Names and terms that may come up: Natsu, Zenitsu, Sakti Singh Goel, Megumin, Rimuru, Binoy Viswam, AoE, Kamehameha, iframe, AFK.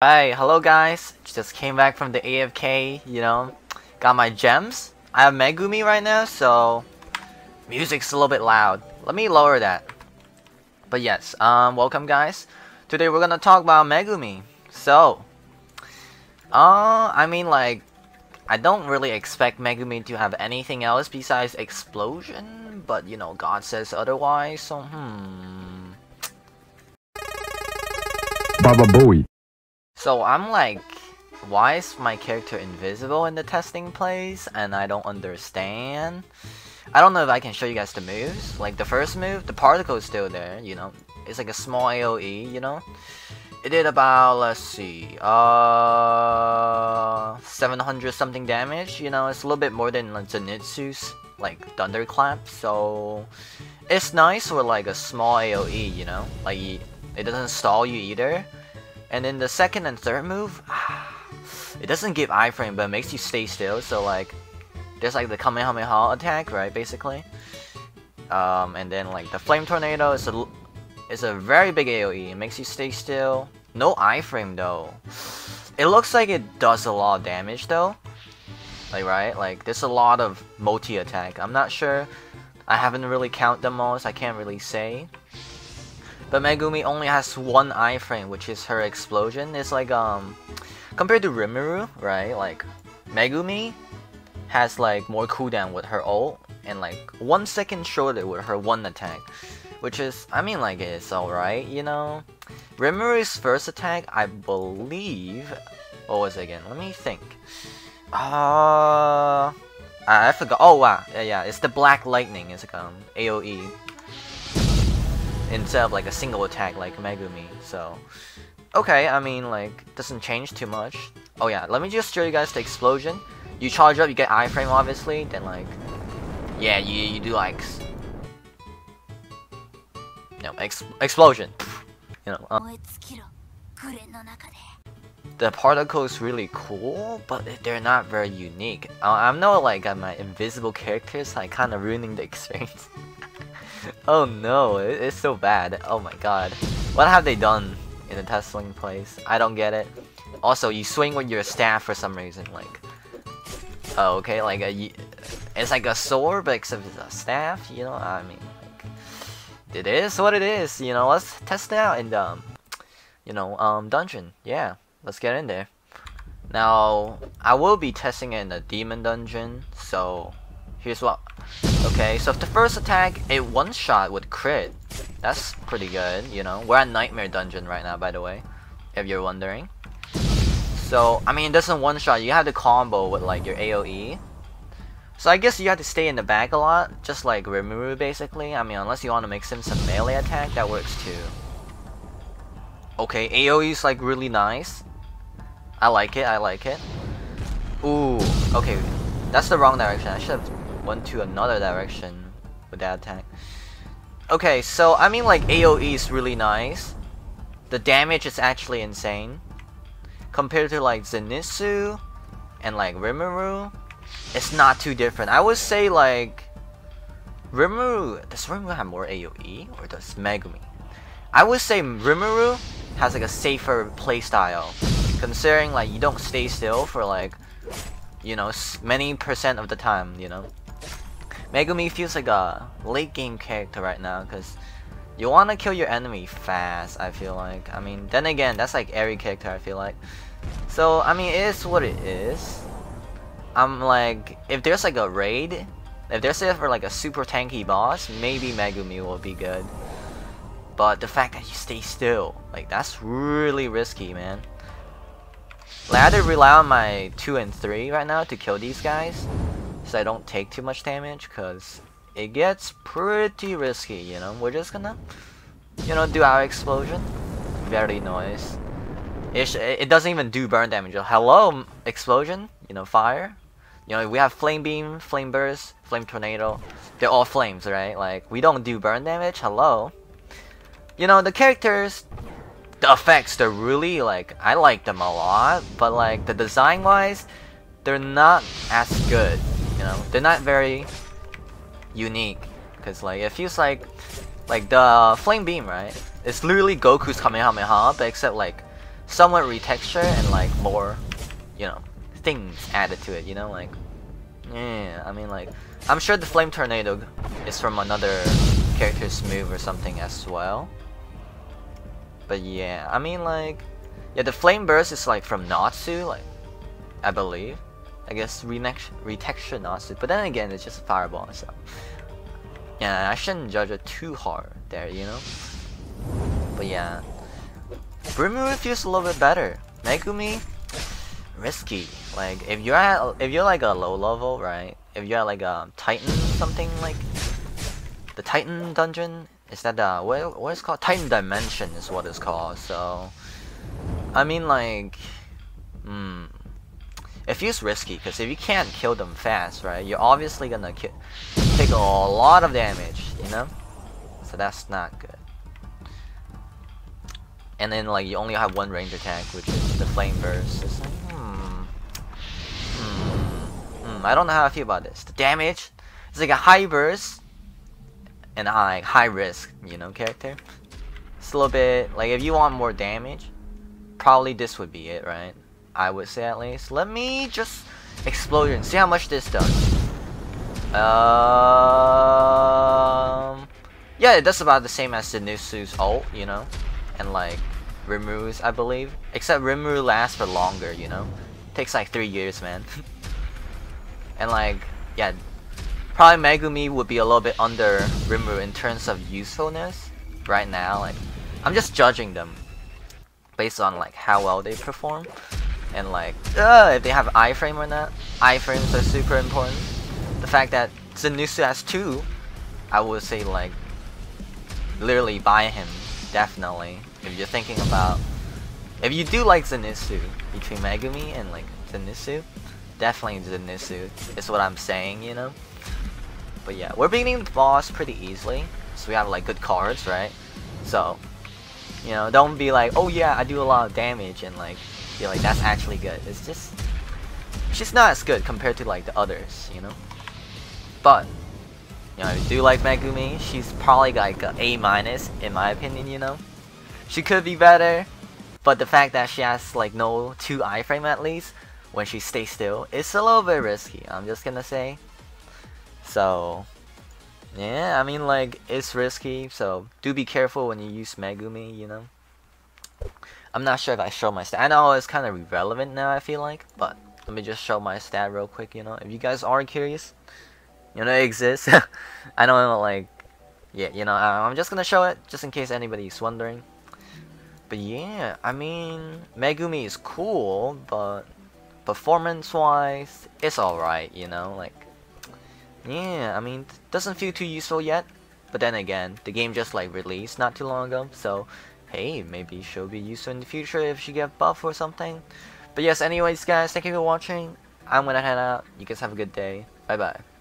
Hey, hello guys, just came back from the AFK, you know, got my gems. I have Megumin right now, so music's a little bit loud. Let me lower that. But yes, welcome guys. Today we're gonna talk about Megumin. So, I mean like, I don't really expect Megumin to have anything else besides explosion, but you know, God says otherwise, so Baba Bowie. So I'm like, why is my character invisible in the testing place? And I don't understand. I don't know if I can show you guys the moves. Like the first move, the particle is still there, you know. It's like a small AoE, you know. It did about, let's see, 700 something damage, you know. It's a little bit more than like Zenitsu's like thunderclap. So it's nice for like a small AoE, you know. Like it doesn't stall you either. And then the second and third move, it doesn't give iframe, but it makes you stay still. So like, there's like the Kamehameha attack, right? Basically, and then like the flame tornado is a very big AOE. It makes you stay still. No iframe though. It looks like it does a lot of damage though. Like right, like there's a lot of multi attack. I'm not sure. I haven't really counted them all, so I can't really say. But Megumin only has one iframe, which is her explosion. It's like, compared to Rimuru, right, like, Megumin has, like, more cooldown with her ult, and, like, 1 second shorter with her one attack. Which is, I mean, like, it's alright, you know? Rimuru's first attack, I believe... What was it again? Let me think. I forgot. Oh, wow. Yeah, it's the Black Lightning. It's like, AoE. Instead of like a single attack like Megumin, so... Okay, I mean like, doesn't change too much. Oh yeah, let me just show you guys the explosion. You charge up, you get iframe obviously, then like... Yeah, you do like... No, explosion! You know, The particles really cool, but they're not very unique. I'm not like my invisible characters, like kinda ruining the experience. Oh no, it's so bad. Oh my god. What have they done in the testing place? I don't get it. Also, you swing with your staff for some reason, like... Oh, okay, like a... It's like a sword, but except it's a staff, you know? I mean, like... It is what it is, you know? Let's test it out in the... You know, dungeon. Yeah, let's get in there. Now, I will be testing it in the demon dungeon, so... Here's what... Okay, so if the first attack, it one-shot with crit. That's pretty good, you know. We're at Nightmare Dungeon right now, by the way, if you're wondering. So, I mean, it doesn't one-shot. You have to combo with, like, your AoE. So I guess you have to stay in the back a lot, just like Rimuru, basically. I mean, unless you want to mix in some melee attack, that works too. Okay, AoE's, like, really nice. I like it, I like it. Ooh, okay. That's the wrong direction. I should have... went to another direction with that attack. Okay, so I mean like AoE is really nice. The damage is actually insane. Compared to like Zenitsu and like Rimuru, it's not too different. I would say like Rimuru, does Rimuru have more AoE or does Megumin? I would say Rimuru has like a safer playstyle, considering like you don't stay still for like, you know, many percent of the time, you know. Megumin feels like a late game character right now because you want to kill your enemy fast, I feel like. I mean, then again, that's like every character, I feel like. So, I mean, it is what it is. I'm like, if there's like a raid, if there's ever like a super tanky boss, maybe Megumin will be good. But the fact that you stay still, like that's really risky, man. Like, I had to rely on my 2 and 3 right now to kill these guys, so I don't take too much damage, because it gets pretty risky, you know? We're just gonna, you know, do our explosion. Very nice. It doesn't even do burn damage. Hello, explosion, you know, fire. You know, we have flame beam, flame burst, flame tornado. They're all flames, right? Like, we don't do burn damage, hello. You know, the characters... The effects, they're really, like, I like them a lot, but, like, the design-wise, they're not as good, you know? They're not very unique, because, like, it feels like the flame beam, right? It's literally Goku's Kamehameha, but except, like, somewhat retexture and like more, you know, things added to it, you know, like, yeah, I mean, like, I'm sure the Flame Tornado is from another character's move or something as well. But yeah, I mean, like, yeah, the Flame Burst is like from Natsu, like, I believe. I guess retexture Natsu, but then again, it's just a fireball, so. Yeah, I shouldn't judge it too hard there, you know? But yeah. Rimuru feels a little bit better. Megumi? Risky. Like, if you're like a low level, right? If you're like a Titan, something like... The Titan dungeon? Is that the... What is it called? Titan Dimension is what it's called, so... I mean, like... It feels risky, because if you can't kill them fast, right? You're obviously gonna take a lot of damage, you know? So that's not good. And then, like, you only have one range attack, which is the Flame Burst. It's like, I don't know how I feel about this. The damage is like a high burst and a high risk, you know, character. It's a little bit, like, if you want more damage, probably this would be it, right? I would say at least. Let me just explode and see how much this does. Yeah, it does about the same as the Zenitsu's ult, you know? And like Rimuru's, I believe. Except Rimuru lasts for longer, you know? Takes like 3 years, man. And like, yeah, probably Megumi would be a little bit under Rimuru in terms of usefulness right now. Like, I'm just judging them based on like how well they perform and like if they have iframe or not. Iframes are super important. The fact that Zenitsu has 2, I would say like literally buy him definitely. If you're thinking about, if you do like Zenitsu, between Megumi and like Zenitsu, definitely Zenitsu is what I'm saying, you know? But yeah, we're beating the boss pretty easily, so we have like good cards, right? So, you know, don't be like, oh yeah, I do a lot of damage and like feel like that's actually good. It's just, she's not as good compared to like the others, you know? But, you know, if you do like Megumi, she's probably like an A- in my opinion, you know? She could be better, but the fact that she has like no 2 iframe at least when she stays still, it's a little bit risky, I'm just gonna say. So yeah, I mean, like, it's risky, so do be careful when you use Megumi, you know? I'm not sure if I show my stat. I know it's kind of irrelevant now, I feel like, but let me just show my stat real quick, you know? If you guys are curious, you know, it exists. I don't know, like, yeah, you know, I'm just gonna show it, just in case anybody's wondering. But yeah, I mean, Megumi is cool, but performance-wise, it's alright, you know? Like, yeah, I mean, doesn't feel too useful yet, but then again, the game just like released not too long ago, so hey, maybe she'll be useful in the future if she gets buff or something. But yes, anyways guys, thank you for watching. I'm gonna head out. You guys have a good day. Bye bye.